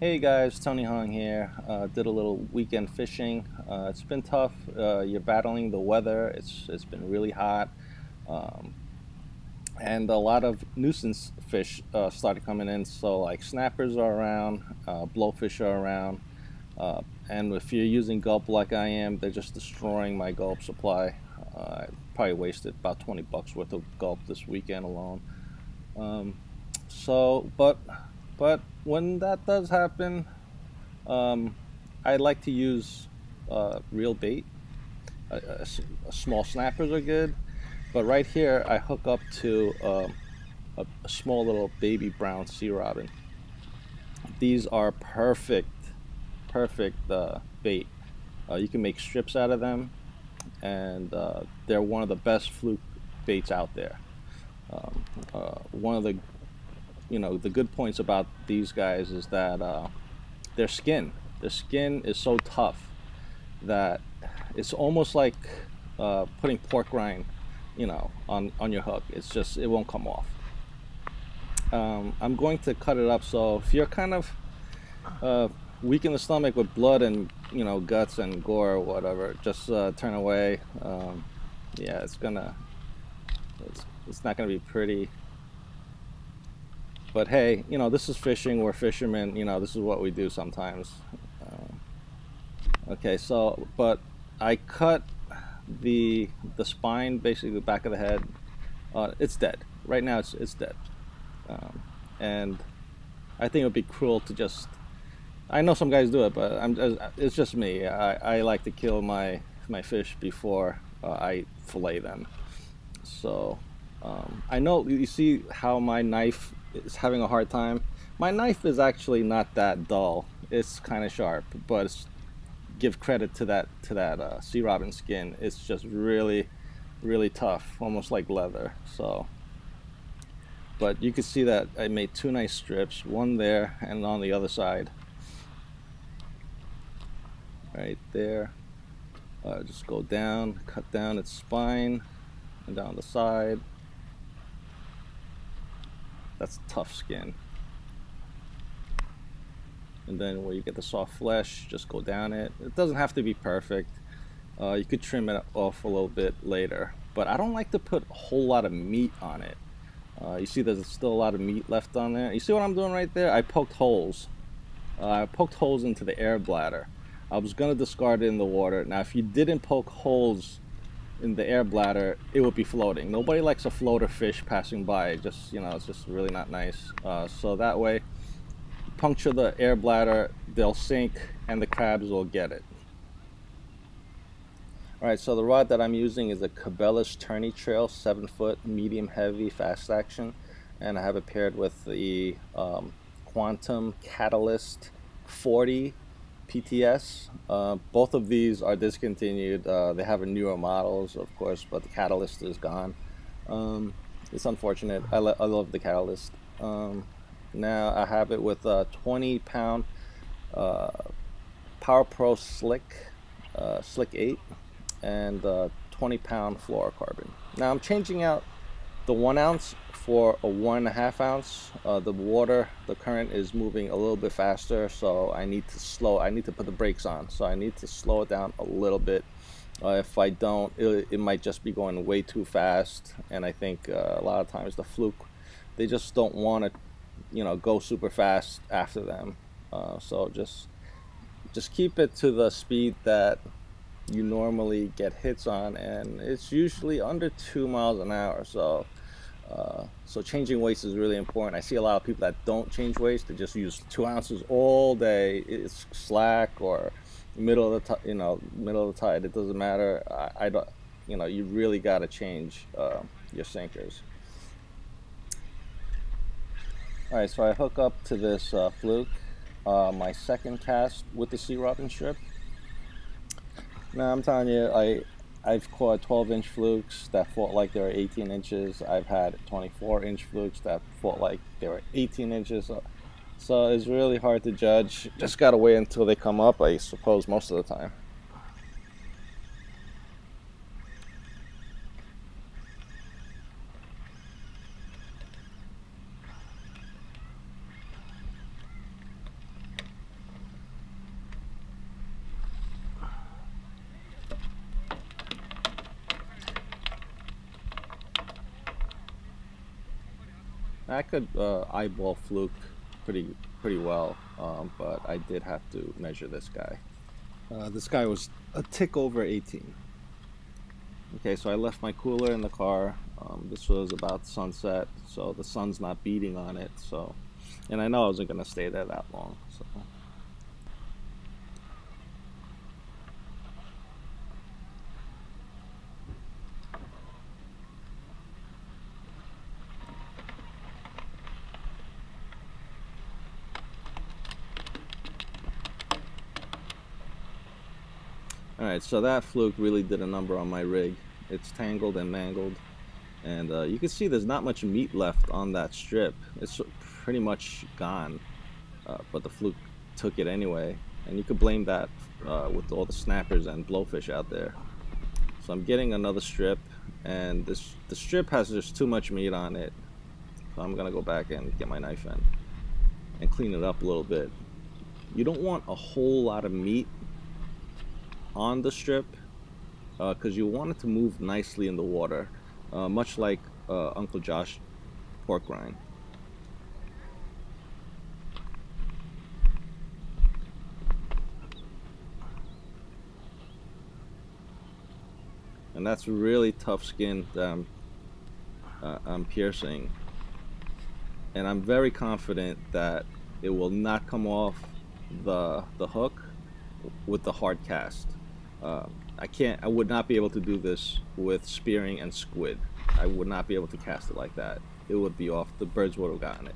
Hey guys, Tony Hong here. Did a little weekend fishing. It's been tough. You're battling the weather. It's been really hot, and a lot of nuisance fish started coming in. So like snappers are around, blowfish are around, and if you're using gulp like I am, they're just destroying my gulp supply. I probably wasted about 20 bucks worth of gulp this weekend alone. But when that does happen, I like to use real bait. Small snappers are good, but right here I hook up to a small little baby brown sea robin. These are perfect bait. You can make strips out of them, and they're one of the best fluke baits out there. One of the the good points about these guys is that their skin is so tough that it's almost like putting pork rind, on your hook. It's just, it won't come off. I'm going to cut it up, so if you're kind of weak in the stomach with blood and guts and gore or whatever, just turn away. Yeah, it's not gonna be pretty. But hey, this is fishing, we're fishermen, this is what we do sometimes. Okay, so, but I cut the spine, basically the back of the head. It's dead. Right now it's dead. And I think it would be cruel to just, I know some guys do it, but it's just me. I like to kill my fish before I fillet them. So, I know, you see how my knife, it's having a hard time. My knife is actually not that dull. It's kind of sharp, but give credit to that sea robin skin. It's just really, really tough, almost like leather. So, but you can see that I made two nice strips, one there and on the other side, right there. Just go down, cut down its spine, and down the side. That's tough skin. And then where you get the soft flesh, just go down it. It doesn't have to be perfect. You could trim it off a little bit later, but I don't like to put a whole lot of meat on it. You see there's still a lot of meat left on there. You see what I'm doing right there? I poked holes. I poked holes into the air bladder. I was gonna discard it in the water. Now, if you didn't poke holes in the air bladder, it would be floating. Nobody likes a floater fish passing by. Just, it's just really not nice. So that way, puncture the air bladder, they'll sink, and the crabs will get it. All right, so the rod that I'm using is a Cabela's Tourney Trail, 7-foot, medium heavy, fast action. And I have it paired with the Quantum Catalyst 40 PTS. Both of these are discontinued. They have newer models, of course, but the Catalyst is gone. It's unfortunate. I love the Catalyst. Now I have it with a 20-pound Power Pro Slick 8 and 20-pound fluorocarbon. Now I'm changing out the 1 ounce for a 1.5 ounce. The current is moving a little bit faster, so I need to put the brakes on, so I need to slow it down a little bit. If I don't, it might just be going way too fast, and I think a lot of times the fluke, they just don't want to go super fast after them. So just keep it to the speed that you normally get hits on, and it's usually under 2 miles an hour. So so changing weights is really important. I see a lot of people that don't change weights. They just use 2 ounces all day. It's slack or middle of the middle of the tide, it doesn't matter. I don't, you really got to change your sinkers. All right, so I hook up to this fluke, my second cast with the sea robin strip. Now I'm telling you, I've caught 12-inch flukes that fought like they were 18 inches. I've had 24-inch flukes that fought like they were 18 inches. So it's really hard to judge. Just gotta wait until they come up, I suppose, most of the time. I could eyeball Fluke pretty well, but I did have to measure this guy. This guy was a tick over 18. Okay, so I left my cooler in the car. This was about sunset, so the sun's not beating on it. So, and I know I wasn't going to stay there that long. So. Alright, so that fluke really did a number on my rig. It's tangled and mangled, and you can see there's not much meat left on that strip. It's pretty much gone, but the fluke took it anyway, and you could blame that with all the snappers and blowfish out there. So I'm getting another strip, and the strip has just too much meat on it, so I'm gonna go back and get my knife in and clean it up a little bit. You don't want a whole lot of meat on the strip because you want it to move nicely in the water, much like Uncle Josh pork rind. And that's really tough skin that I'm piercing, and I'm very confident that it will not come off the hook with the hard cast. I would not be able to do this with spearing and squid. I would not be able to cast it like that. It would be off. The birds would have gotten it.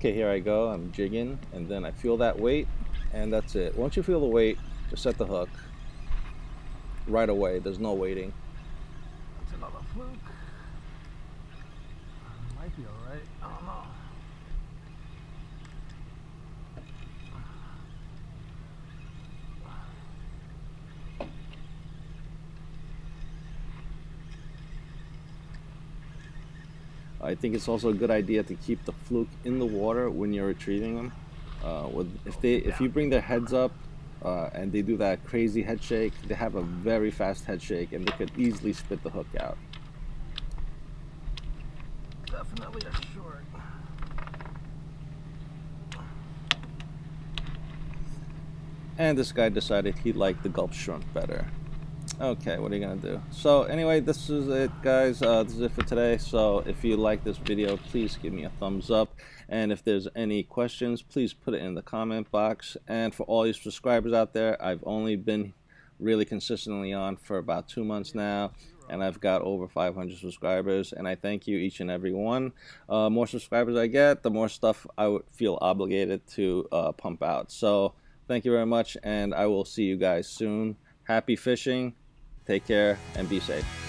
Okay, here I go, I'm jigging, and then I feel that weight, and that's it. Once you feel the weight, just set the hook right away. There's no waiting. That's another fluke. Might be all right, I don't know. I think it's also a good idea to keep the fluke in the water when you're retrieving them. If you bring their heads up and they do that crazy head shake, they have a very fast head shake and they could easily spit the hook out. Definitely a short. And this guy decided he liked the gulp shrimp better. Okay, what are you gonna do? So anyway, this is it, guys. This is it for today. So if you like this video, please give me a thumbs up, and if there's any questions, please put it in the comment box. And for all you subscribers out there, I've only been really consistently on for about 2 months now, and I've got over 500 subscribers, and I thank you each and every one. More subscribers I get, the more stuff I would feel obligated to pump out. So thank you very much, and I will see you guys soon. Happy fishing. Take care and be safe.